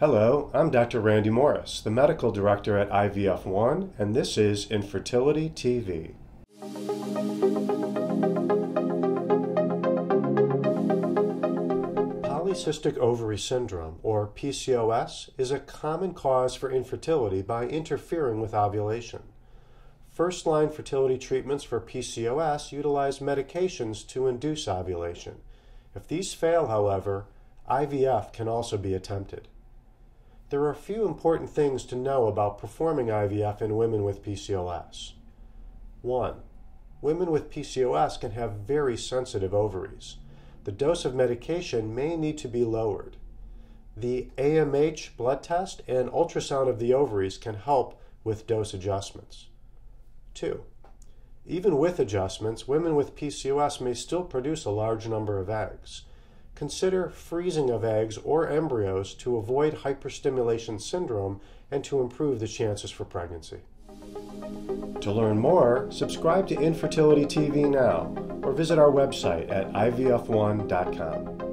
Hello, I'm Dr. Randy Morris, the Medical Director at IVF1, and this is Infertility TV. Polycystic Ovary Syndrome, or PCOS, is a common cause for infertility by interfering with ovulation. First-line fertility treatments for PCOS utilize medications to induce ovulation. If these fail, however, IVF can also be attempted. There are a few important things to know about performing IVF in women with PCOS. 1. Women with PCOS can have very sensitive ovaries. The dose of medication may need to be lowered. The AMH blood test and ultrasound of the ovaries can help with dose adjustments. 2. Even with adjustments, women with PCOS may still produce a large number of eggs. Consider freezing of eggs or embryos to avoid hyperstimulation syndrome and to improve the chances for pregnancy. To learn more, subscribe to Infertility TV now or visit our website at IVF1.com.